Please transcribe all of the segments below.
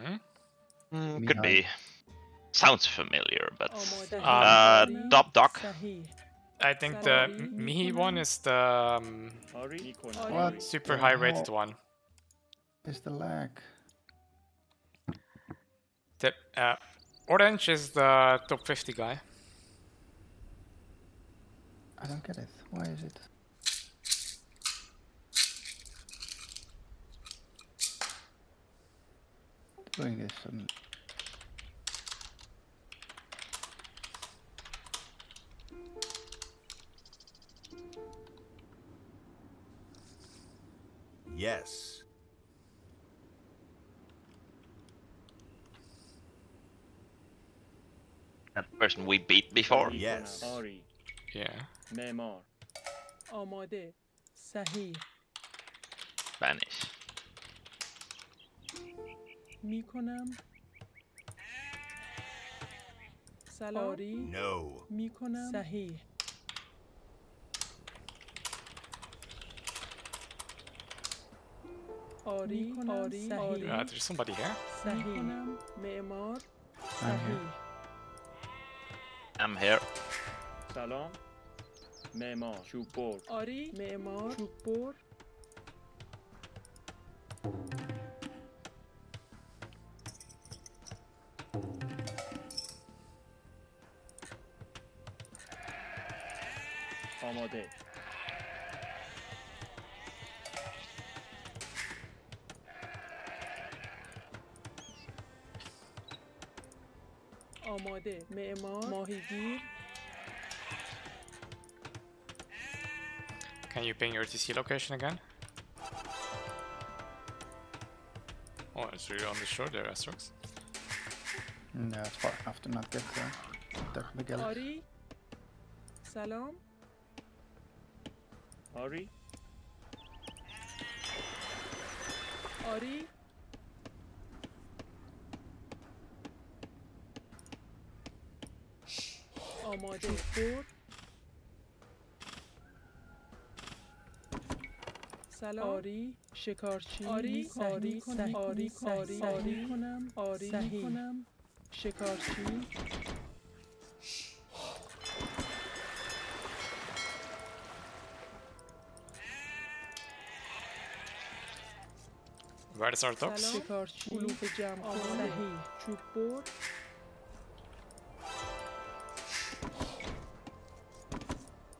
Hmm? Could be. Sounds familiar, but Top Doc. I think the Mihi one is the super high rated one. It's the lag. The orange is the top 50 guy. I don't get it. Why is it? Doing this. Yes. That person we beat before. Yes. Yeah. Spanish. میکنم سالاری میکنم صحیح آری آری آری there's somebody here صحیح معمار صحیح I'm here سلام معمار شوپور آری معمار شوپور آماده آماده معمار ماهیگیر Can you ping your TC location again? Oh, it's really on the shore there, Astrox. No, it's far enough to not get there. Definitely get it. Ari? Salam? Ari? Ari? Amade Pur? آری شکارچی آری آری آری آری کنم آری کنم شکارچی Where's our dogs? شکارچی علوف جمع صحیح چوب بر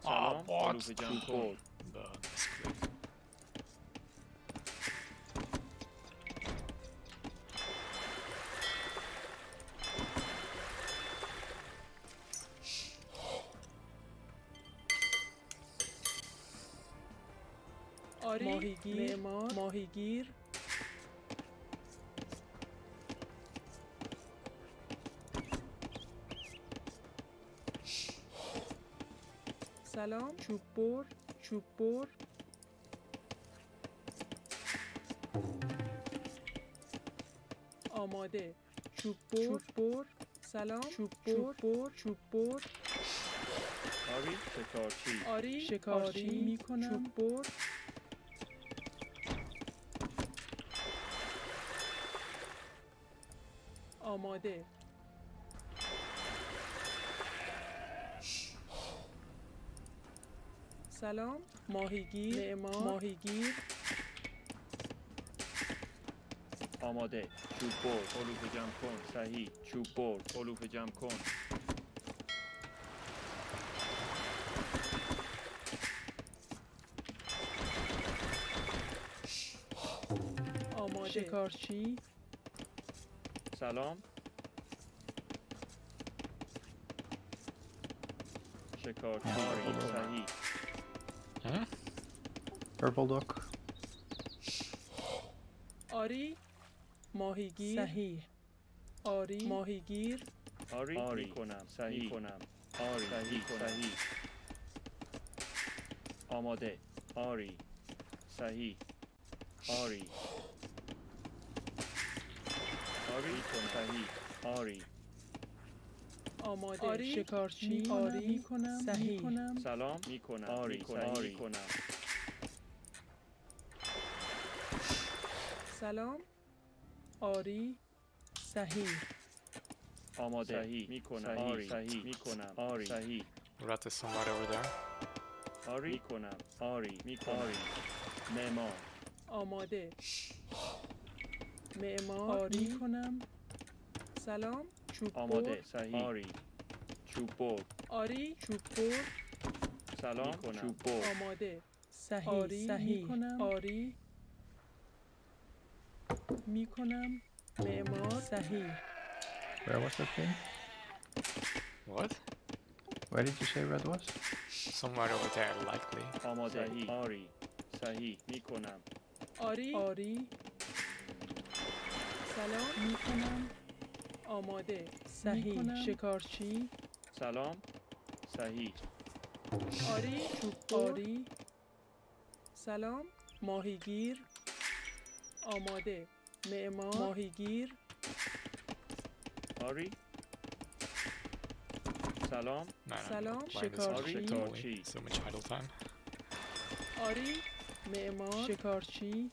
آه بات چوب بر ماهیگیر ماهیگیر سلام چوب بر چوب بر آماده چوب بر سلام چوب بر چوب بر آری شکارچی آری شکارچی میکنم چوب بر آماده سلام ماهیگیر ماهیگیر آماده چوب بر علوف جمع کن صحیح چوب بر علوف جمع کن آماده شکارچی سلام شکارچی صحیح Purple Dog آری ماهیگیر صحیح آری ماهیگیر آری کنم صحیح کنم آری صحیح صحیح آماده آری صحیح آری آری کنم آری آماده آری شکارچی آری میکنم صحیح سلام میکنم آری آری کنم سلام آری Sahi. Amade. Sahi. Mikonam. Ari. Sahi. Mikonam. Ari. Sahi. Rat is somewhere over there. Ari. Mikonam. Ari. Mikari. Memo. Amade. معماری میکنم سلام چوب آماده صحیح آری چوب آری چوب سلام چوب آماده صحیح آری صحیح میکنم آری میکنم معمار صحیح Where was that thing? What? Where did you say red was? Somewhere over there likely. آماده آری صحیح میکنم آری آری سلام میکنم آماده صحیح شکارچی سلام صحیح آری چوب آری سلام ماهیگیر آماده معمار ماهیگیر آری سلام سلام شکارچی آری معمار شکارچی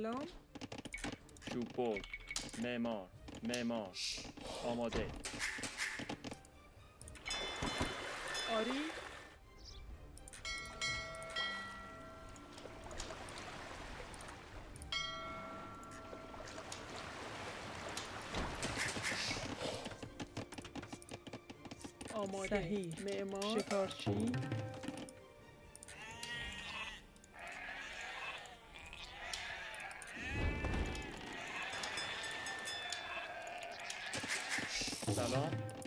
سلام چوبور معمار معمار آماده آری آماده صحیح معمار شکارچی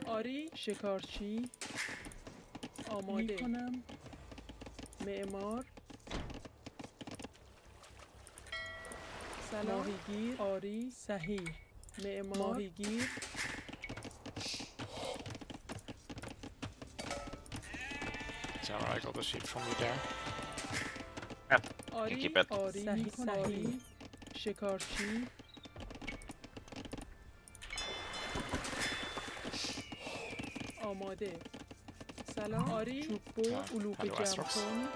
آری شکارچی آماده میکنم معمار سلام ماهیگیر آری صحیح معمار ماهیگیر I got the sheep from you there. آری آری صحیح شکارچی آماده سلام آری چوبو علوق جمع کن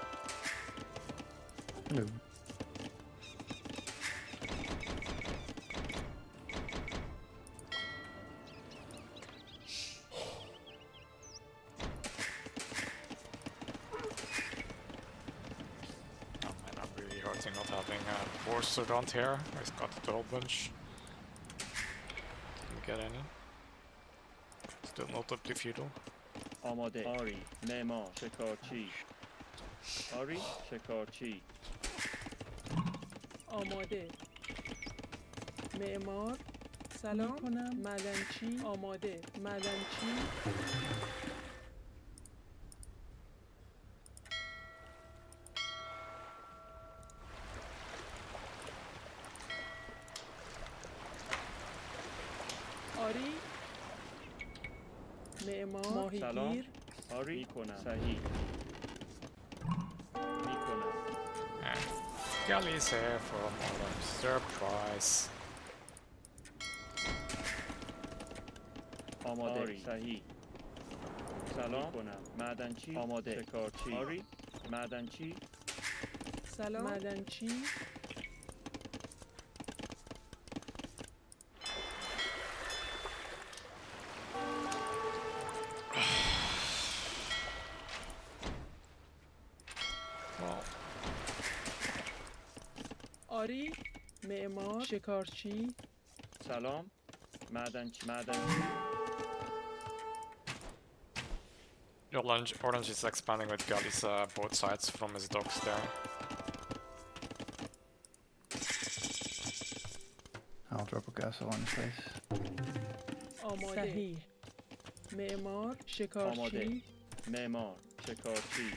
I'm really hurting not having a horse around here. I've got a whole bunch. Didn't get any. Not up to feudal. Amade. Ari. Memo. Shekarchi. Ari. Shekarchi. Amade. Memor. Salam. Malanchi. Amade. Malanchi. Ari. سلام آری کنم صحیح میکنم Gally is here for a surprise آماده صحیح سلام کنم معدنچی آماده شکارچی آری معدنچی سلام معدنچی آری معمار شکارچی سلام معدنچی Your orange is expanding with galleys both sides from his dogs there. I'll drop a castle on his face. آماده معمار شکارچی آماده. معمار شکارچی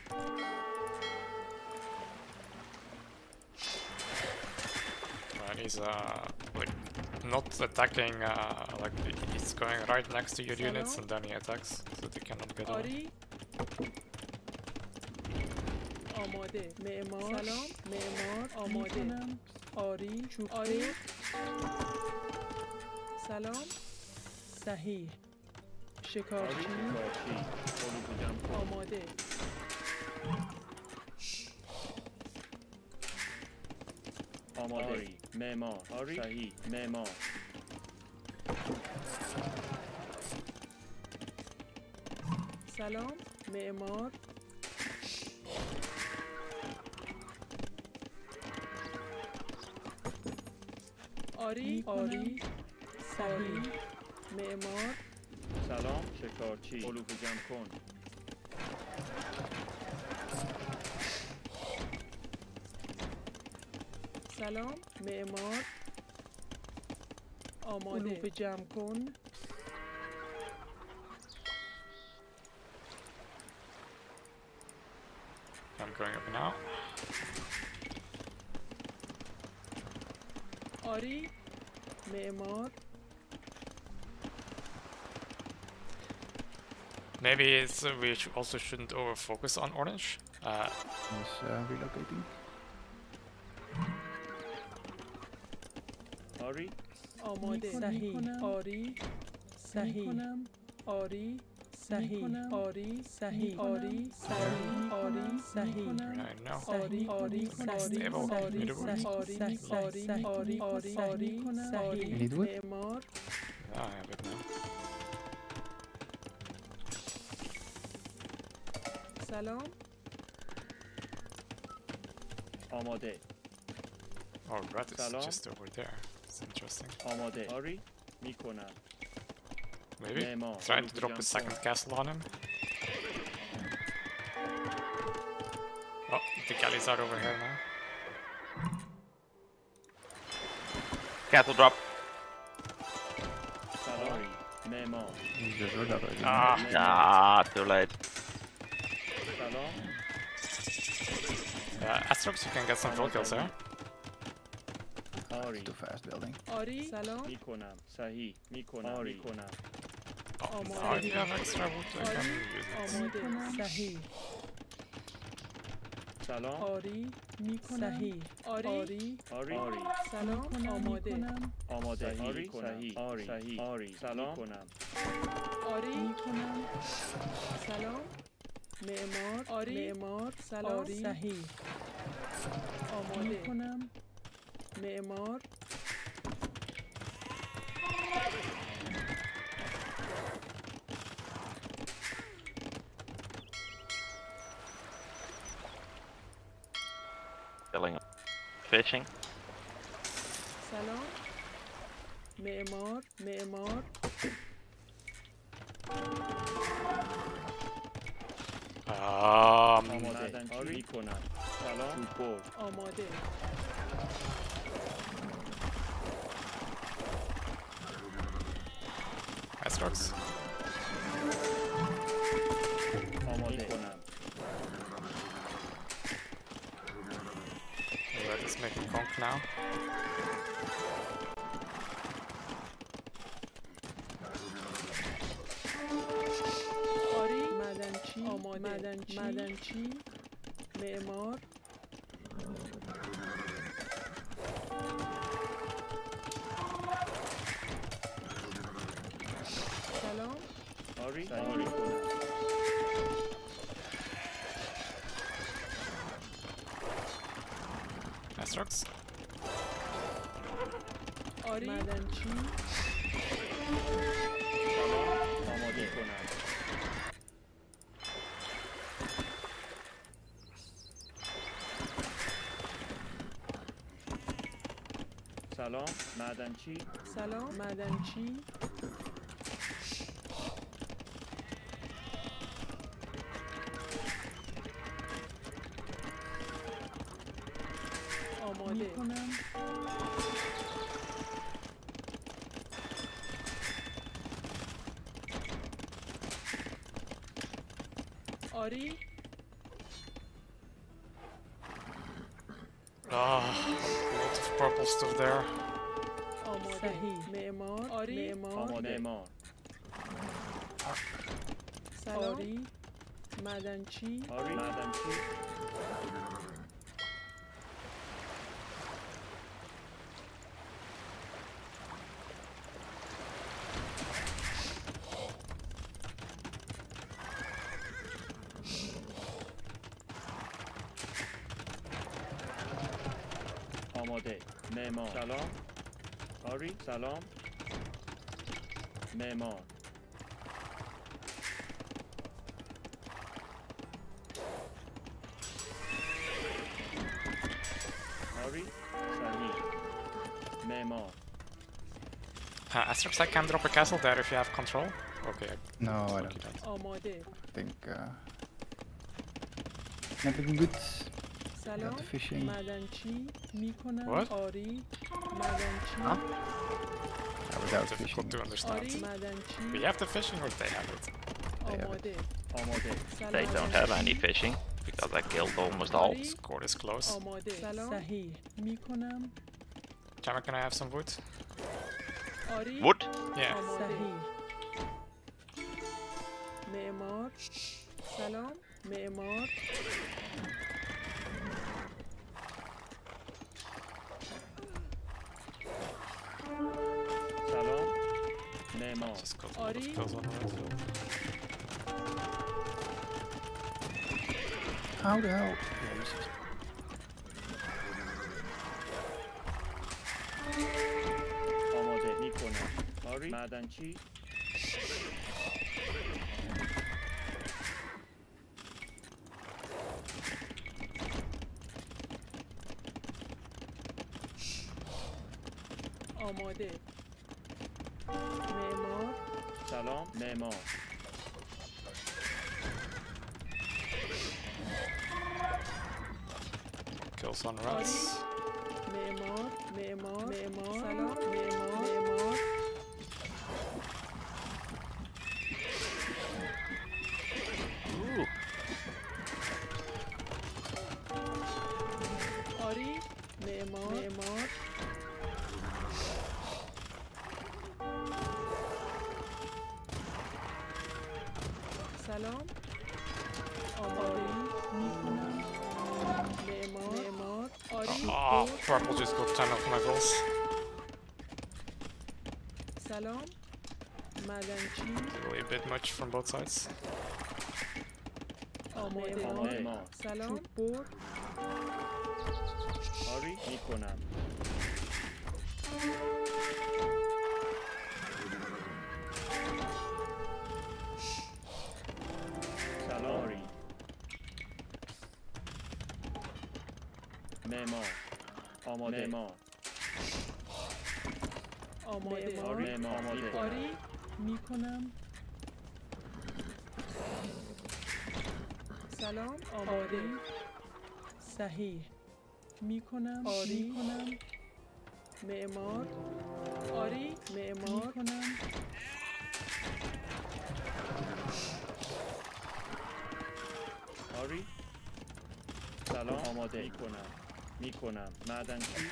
He's like not attacking like he's going right next to your units and then he attacks so they cannot get on. آماده معمار سلام معمار آماده آری چوب آری سلام صحیح شکارچی آماده آماده معمار صحیح معمار سلام معمار آری آری صحیح معمار سلام شکارچی علوف جمع کن سلام معمار آماده علوف جمع کن I'm going up now آری معمار Maybe it's, we also shouldn't over-focus on orange. He's relocating. Ari. آماده. صحیح. آری. صحیح. آری. صحیح. آری. صحیح. آری. صحیح. آری. صحیح. آری. آری. صحیح. آری. صحیح. آری. آری. آری. صحیح. معمار. I have it now. سلام آماده Oh, red is just over there. It's interesting. آماده آری میکنم Maybe try to drop a second castle on him. Oh, the galleys are over here now. Cattle drop. Sorry, Memo. Ah, too late. Astrops, you can get some full kills there. It's too fast building. Ari, Salam, Mikonam, Sahi, Mikonam, Ari, Mikonam. Oh, now you have extra wood, I can use it. Sahi, Salam, Ari, Mikonam, Sahi, Ari, Ari, Ari, Salam, Omode, Omode, Ari, Sahi, Ari, Sahi, Ari, Salam, Mikonam, Ari, Mikonam, Salam. معمار آری معمار سلام صحیح آماده کنم معمار filling up fishing سلام معمار معمار آماده آری کنم سلام آماده استارکس آماده کنم Let us make a conk now مدنچی معمار سلام آری آری استرکس آری مدنچی آماده کنم سلام معدنچی سلام معدنچی آماده کنم Ori? A lot of purple stuff there. Ori, Madanchi. Salam. Ari, salam. Memor. Ari, Sani. Memor. Astrox, I can drop a castle there if you have control. Okay. No, I don't. I think. Nothing good. Salam, Madanchi, Mikona, Ori, Madanchi. Huh? Without fishing. To understand. Madanchi. We have the fishing or they have it? They have it. They don't have any fishing because I killed almost all. Score is close. Chama, can I have some wood? Wood? Yeah. Salam, Memor. Just got a lot of pills on the way. How the hell? Salam, Memor. Kill some rats. Memor, Memor, Memor. Salam, Memor, Memor. Ooh. Ori, Memor, Memor. Salam, purple just got 10 of my goals. Salam, Madanchi. Really a bit much from both sides. Salam, Pur. Ori, Nikonam. Memo. Memo. Ori, Mikonam. Salam, Ori. Sahih. Mikonam. Ori, Mikonam. Memor. Ori, Memor. Mikonam. Ori. Salam, Amade. Mikonam. Mikona, Madanchi.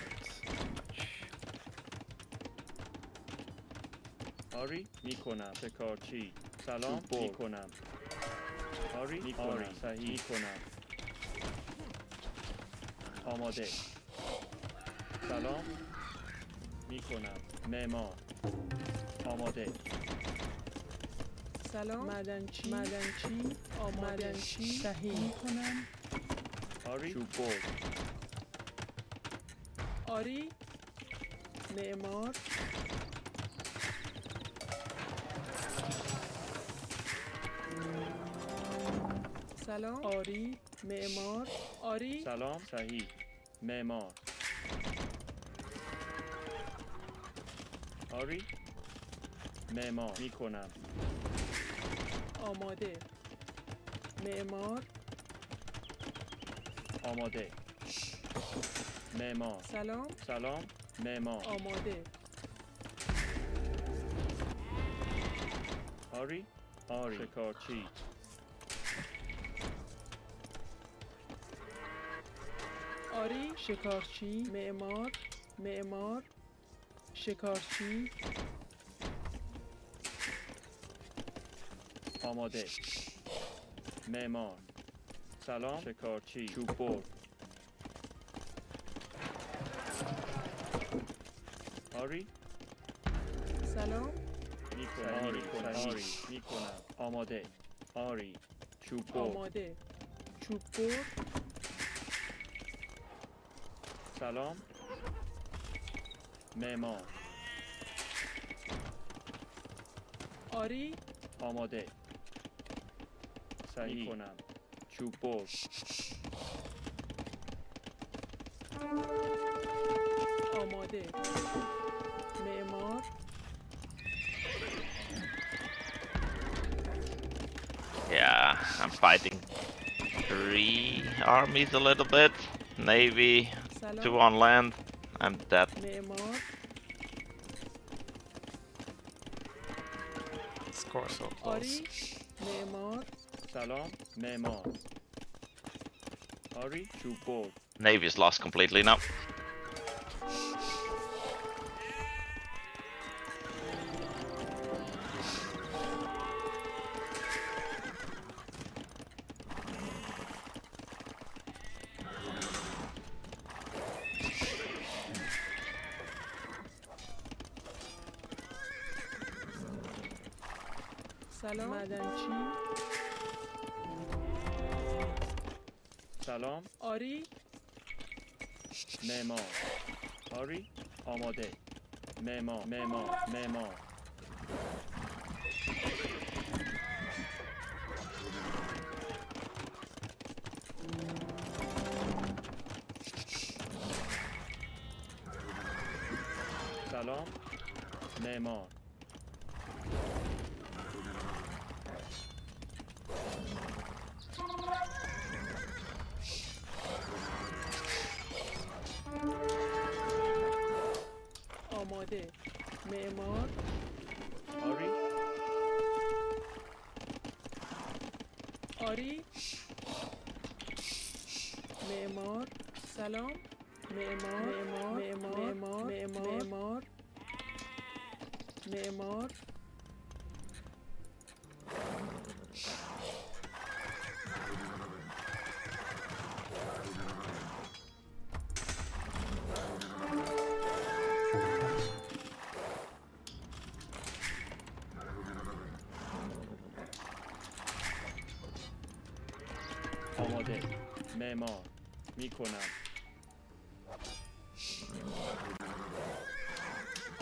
Ori, Mikona, Tekorchi. Salam, Mikona. Ori, Mikona, Sahi, Mikona. Amade. Salam, Mikona, Memo. Amade. Salam, Madanchi, Madanchi, Madanchi, Sahi, Mikona. Ori, Chupor. Ori, Memor. Salam, Ori, Memor. Ori. Salam, Sahi, Memor. Ori, Memor. Mikonam. Amade. Memor. Amade. Memor. Salam. Salam. Memor. Amade. Ori. Ori. Shekarchi. معماری، شکارچی، معمار، معمار، شکارچی. آماده. معمار. سلام. شکارچی. چوبور. آری. سلام. میکنم. آری. آری. میکنم. آماده. آری. چوبور. آماده. چوبور. سلام. معمار. آری. آماده. سعی کنم. چوبور. آماده. معمار. Yeah, I'm fighting three armies a little bit. Navy, two on land. I'm dead. Score so close. Navy is lost completely now. سلام آری معمار آری آماده معمار معمار معمار سلام معمار معمار آری آری معمار سلام معمار معمار معمار معمار معمار معمار میکنم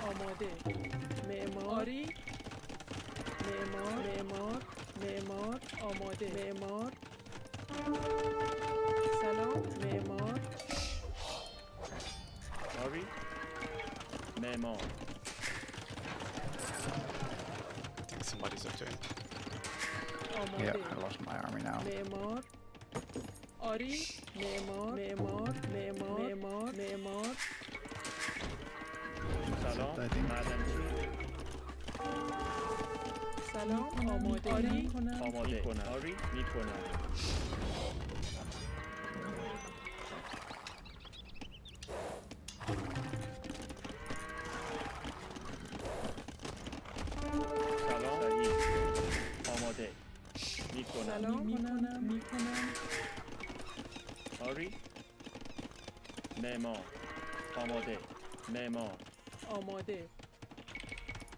آماده معماری معمار معمار معمار آماده معمار سلام معمار آری معمار I think somebody's up to it. Yeah, I lost my army now. معمار آری معمار معمار معمار معمار معمار سلام سلام آماده آری آماده آری میکنم سلام آماده میکنم میکنم آری معمار آماده معمار آماده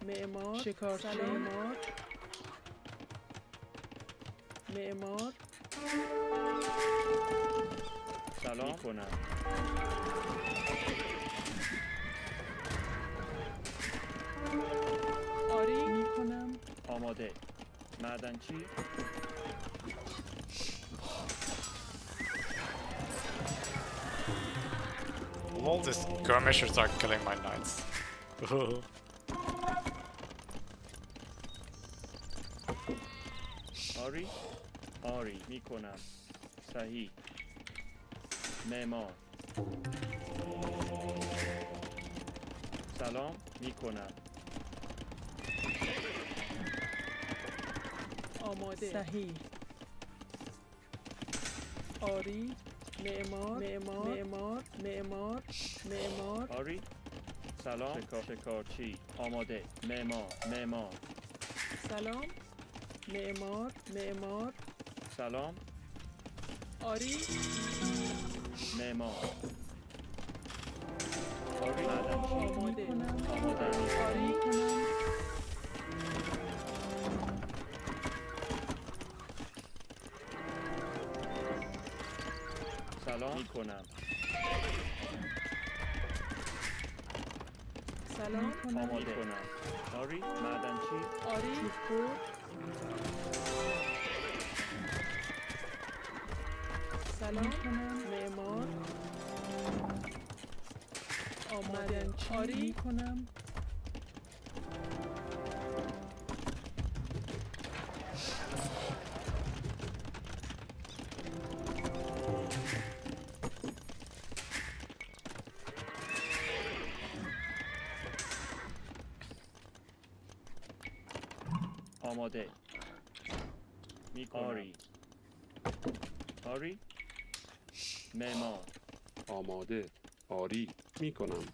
معمار شکارچی معمار معمار سلام کنم آری میکنم آماده معدنچی All these skirmishers are killing my knights. Ari, Ari, Mikona, Sahi, Memo, Salam, Mikona, Omode, Sahi, Ari, معمار آری سلام شکارچی آماده معمار سلام معمار سلام آری معمار آری آماده آری سلام کنم سلام آماده کنم آری معدنچی آری چیکو سلام کنم معمار آماده آری کنم آماده میکنم آری معمار آماده آری میکنم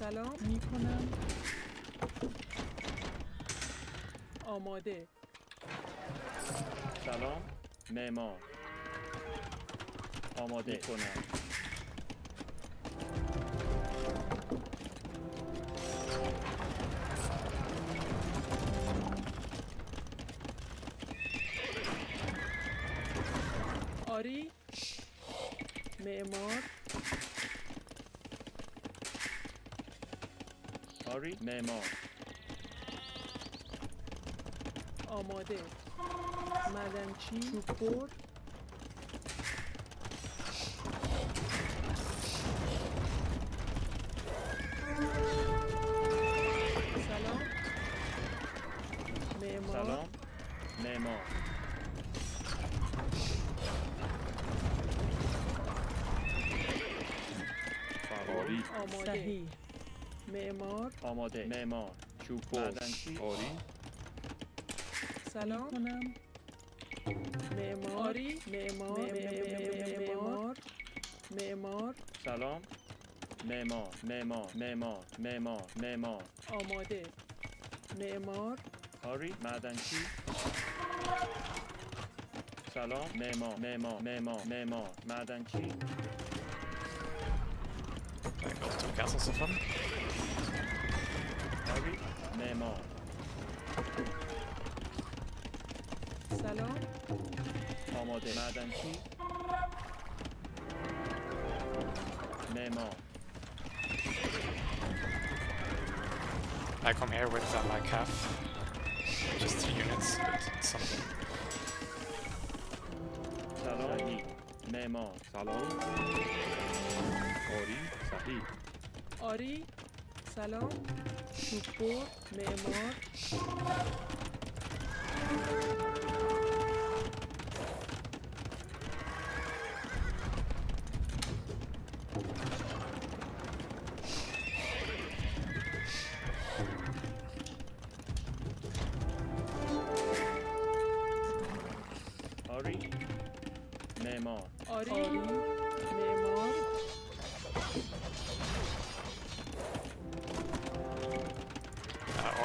سلام میکنم آماده سلام معمار آماده میکنم آری معمار آماده معدنچی چوب‌بر سلام معمار آماده معمار چوب معدنچی آری سلام کنم معماری معمار سلام معمار آماده معمار آری معدنچی سلام معمار معدنچی Castle so fun. Harry, Neymar. Salon. Amade, Madame Chi. Neymar. I come here with my calf. Just 3 units, but something. Salon. Neymar. Salon. Ori. Sahi. آری سلام شکر معمار آری معمار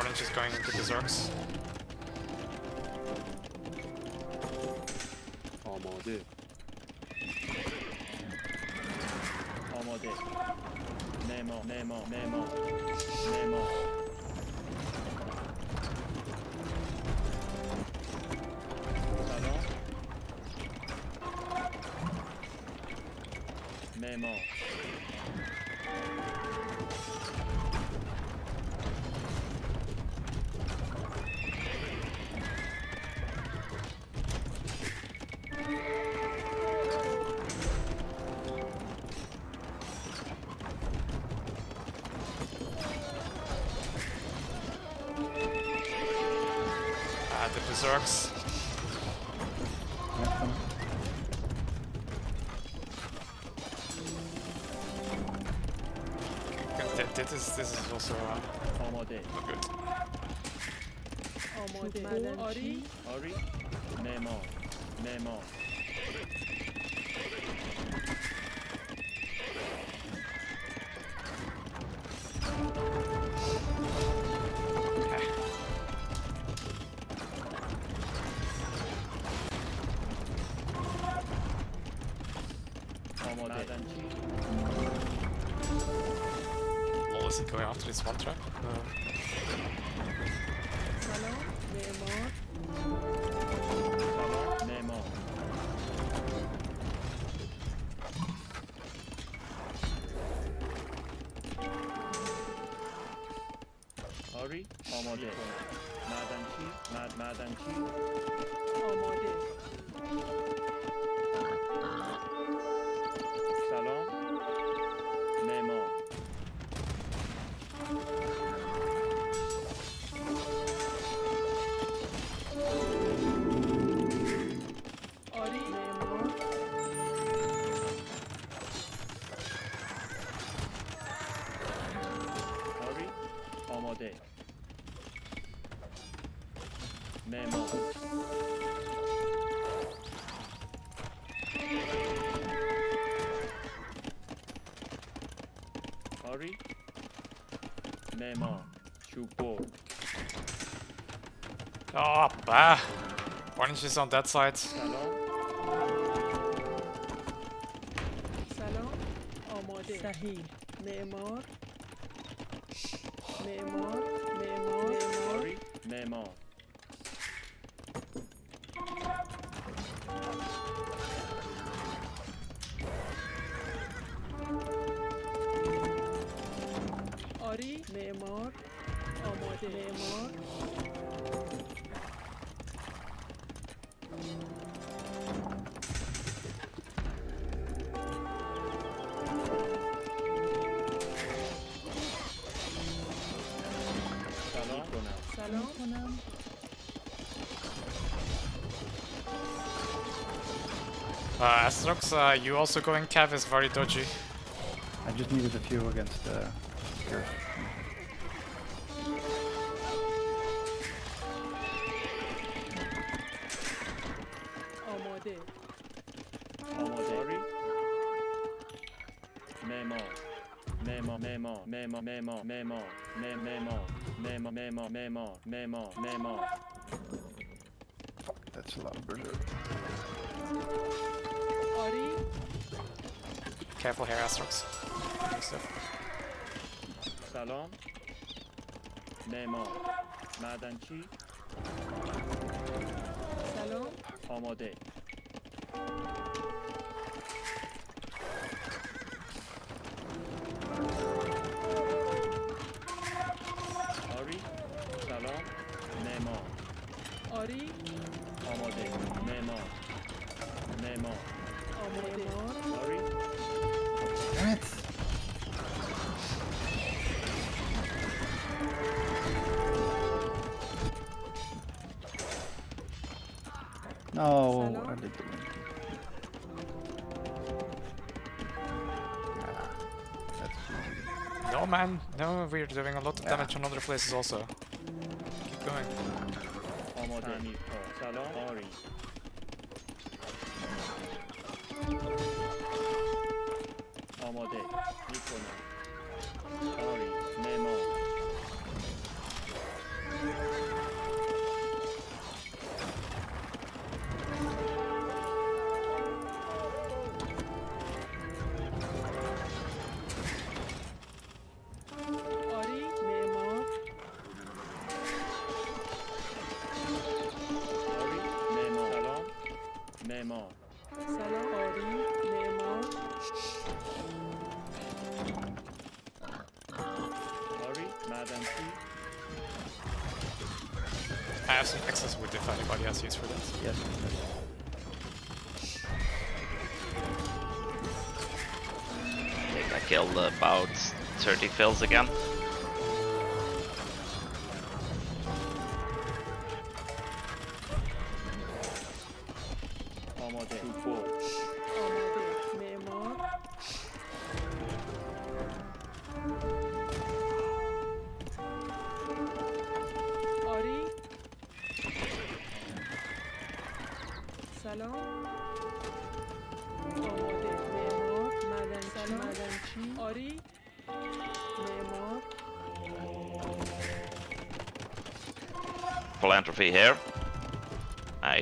Orange is going into desserts. Amade. Nemo. Salon. Nemo. Berserks. This is also Amade. Good. Amade. Ori. Nemo. Nemo. Lol, is he going after this one trap? Hello? Nemo. Hurry, Omode. Madanchi. Hurry, Nemo, Chupo. Oh, bah! Orange is on that side. Salon. Salon. Omode. Sahi. Nemo. Nemo. Nemo. Hurry, Nemo. Namor, Omode, Namor. Salam, salam, salam. Astrox, you also going cav is very dodgy. I just needed a few against the curve. Memo. That's a lot of berserk. Careful here, Astrox. Salon. Memo. Madanchi. Salon. Omode. No, I did it. No man, no, we're doing a lot of damage on other places also. Keep going. I have some excess wood if anybody has use for that. Yes. I think I killed about 30 fills again. Salon. سلام. آماده. معمار. مدنچی. مدنچی. آری. معمار. Philanthropy here. I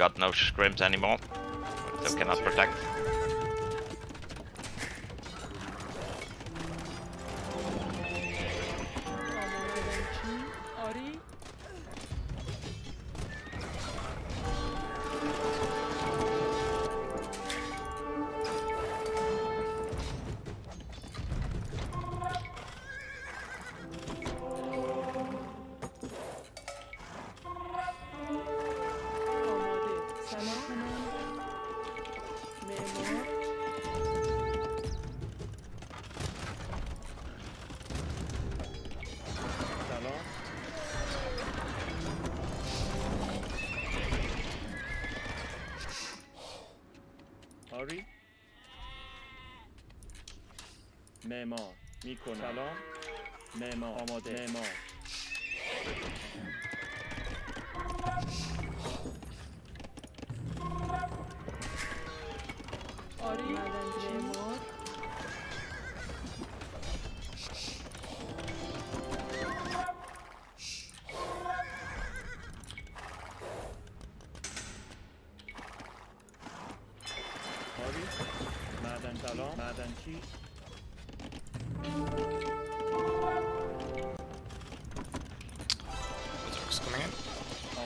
got no scrims anymore. So cannot protect. معمار میکنم سلام معمار آماده معمار آری معمار آری معدن سلام معدن چی سلام معمار معمار آماده میکنم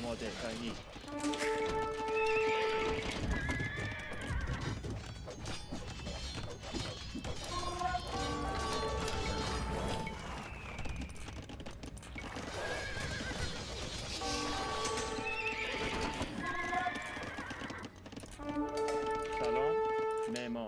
معمار Memo.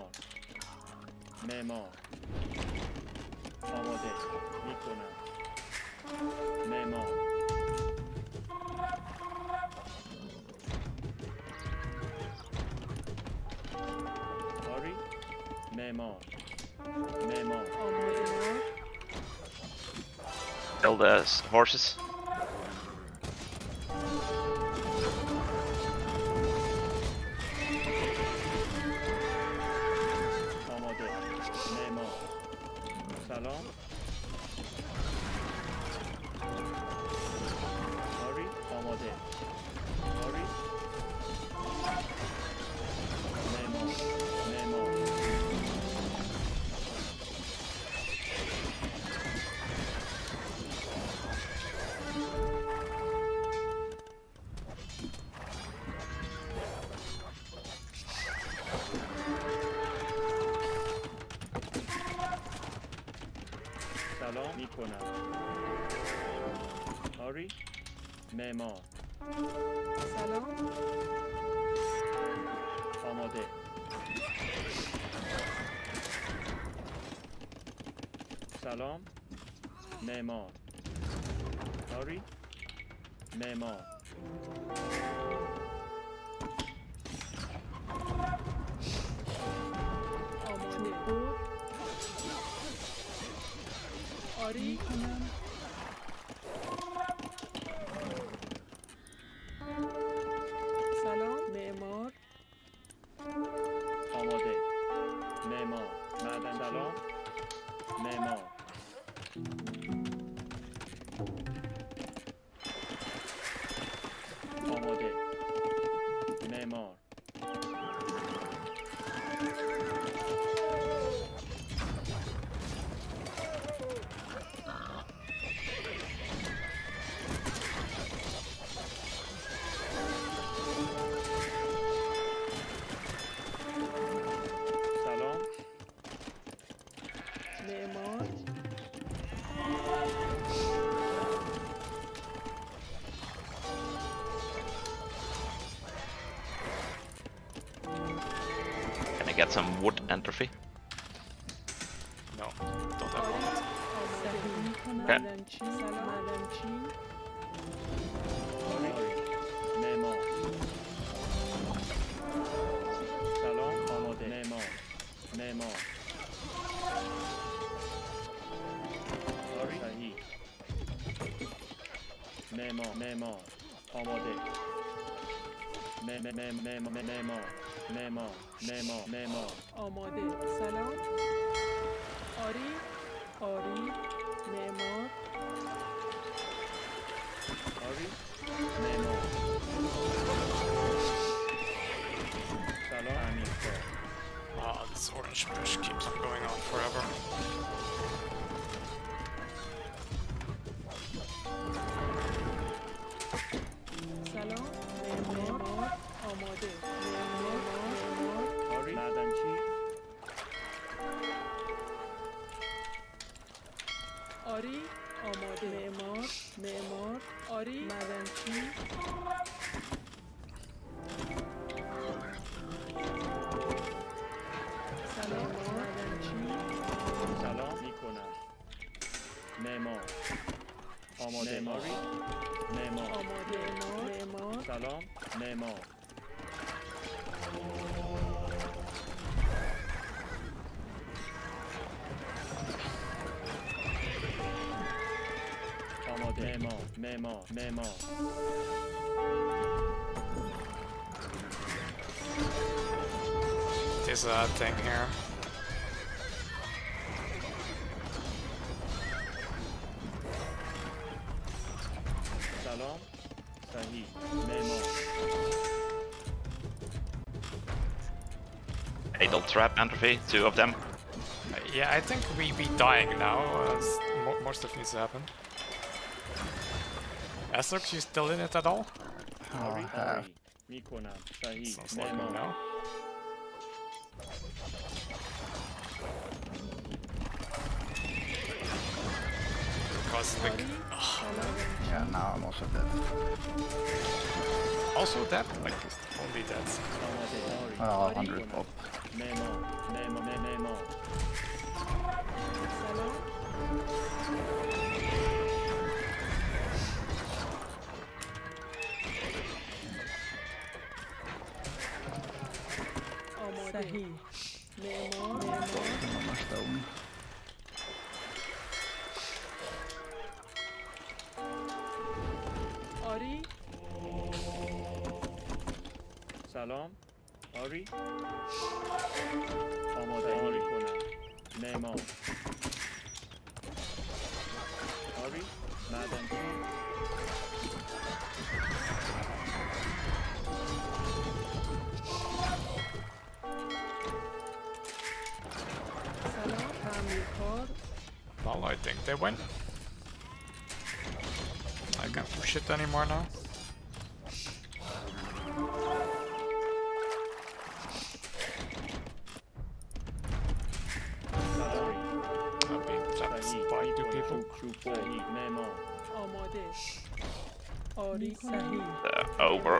Memo. Kill the horses. Memo. Salon. Sorry, Amade. Sorry. Memo. Sorry, Memo. Salam. Amade. Salam, Memo. Sorry, Memo. Sorry, Salam, Memor. Amade, Memor. Madam Salam, Memor. Amade, Memor. Get some wood entropy. No, don't have one. Okay. Memo, memo, Memo. آماده سلام. آری معمار. آری معمار. سلام امیر. Wow, this orange bush keeps going on forever. سلام معمار آماده. معمار آری معدنچی. آری آماده معمار آری معدنچی سلام معدنچی سلام میکنم معمار آماده معمار سلام معمار Memo. There's that thing here. Salam, Sahi, Memo. Hey, don't trap Entropy, two of them. Yeah, I think we be dying now. More stuff needs to happen. Asuk, you still in it at all? Sounds like me now. Cosmic. Yeah, now I'm also dead. Also dead? Like, only dead. Oh, 100 pop. Memo. Sahi, Memo. Ari. Salam, Ari. Amade Ari konam. Memo. Ari, madan. Well, I think they win. I can't push it anymore now. I'll be trapped by two people. Over.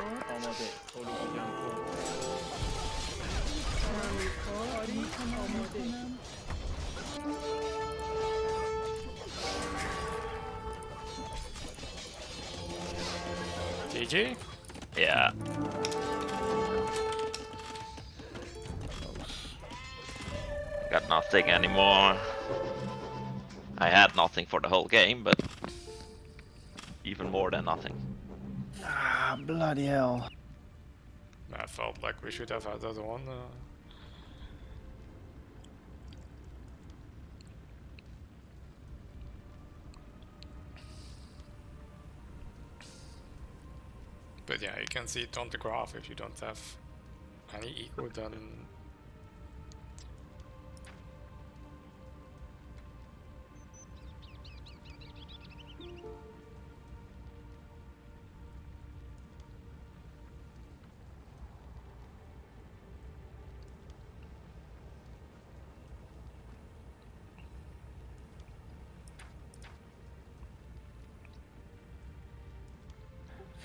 GG? Yeah. Got nothing anymore. I had nothing for the whole game, but even more than nothing. Ah, bloody hell. I felt like we should have had that one. But yeah, you can see it on the graph. If you don't have any equal, then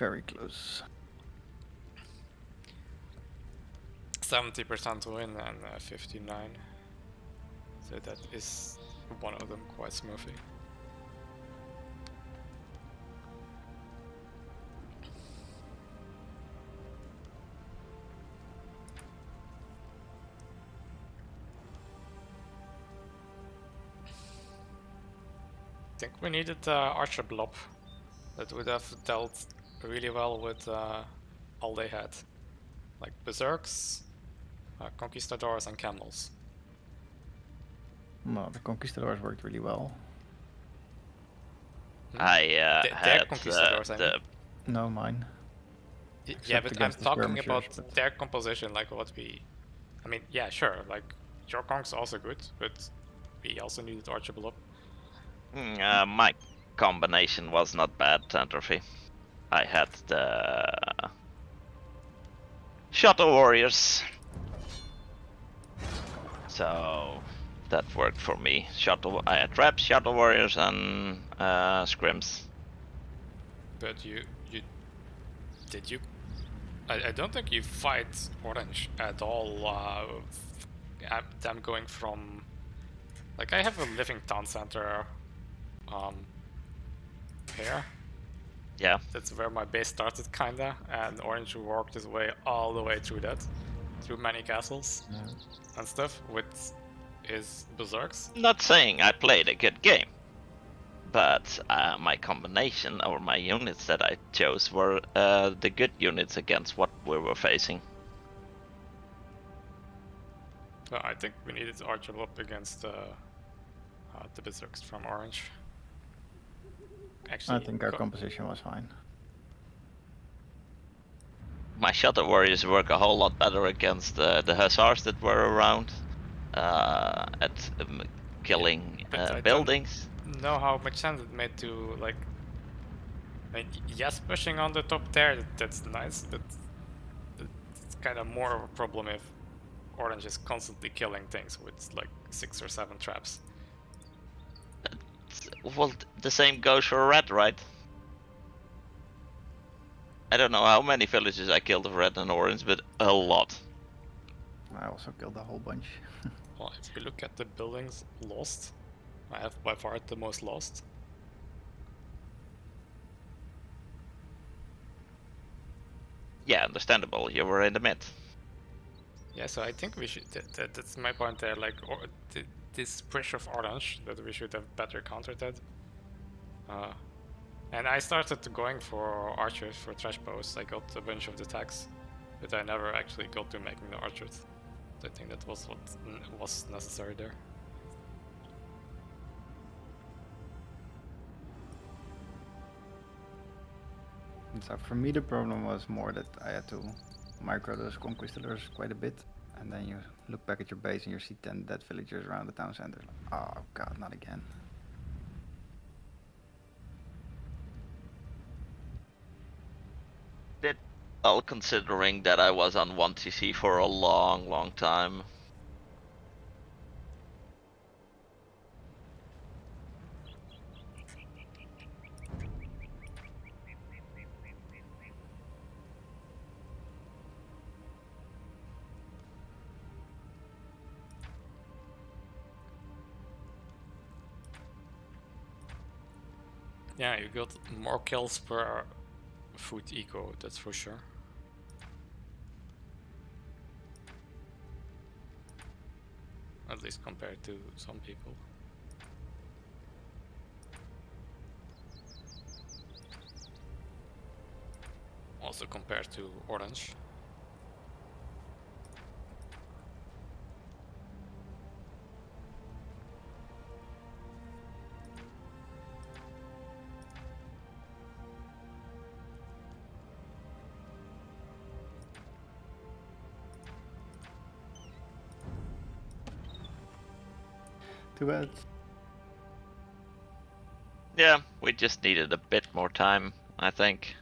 very close. 70% win and 59. So that is one of them quite smoothly. I think we needed Archer Blob. That would have dealt really well with all they had. Like berserks, conquistadors, and camels. No, the conquistadors worked really well. I mean. Yeah, but I'm talking about their composition, like what we... I mean, yeah, sure, like, your conk's also good, but we also needed Archer Blob. My combination was not bad, Entropy. I had the... Shuttle Warriors. So... that worked for me. I had traps, Shuttle Warriors, and scrims. But I don't think you fight orange at all. I'm going from, like, I have a living town center here. Yeah. That's where my base started, kinda, and orange worked his way all the way through that, through many castles and stuff with his berserks. Not saying I played a good game, but my combination or my units that I chose were the good units against what we were facing. Well, I think we needed Archer Blob against the berserks from orange. Actually, I think our composition was fine. My Shuttle Warriors work a whole lot better against the hussars that were around at killing buildings. Know how much sense it made to, like, I mean, yes, pushing on the top there, that's nice, but it's kind of more of a problem if orange is constantly killing things with like 6 or 7 traps. Well, the same goes for red, right? I don't know how many villages I killed of red and orange, but a lot. I also killed a whole bunch. Well, if you look at the buildings lost, I have by far the most lost. Yeah, understandable. You were in the mid. Yeah, so I think we should. That's my point there. Like, this push of orange, that we should have better countered that. And I started going for archers for trash posts. I got a bunch of the tags, but I never actually got to making the archers. So I think that was what was necessary there. So for me the problem was more that I had to micro those conquistadors quite a bit, and then you look back at your base and you see 10 dead villagers around the town center. Oh god, not again. Did well, considering that I was on 1cc for a long time. Yeah, you got more kills per food eco, that's for sure. At least compared to some people. Also compared to orange. Too bad. Yeah, we just needed a bit more time, I think.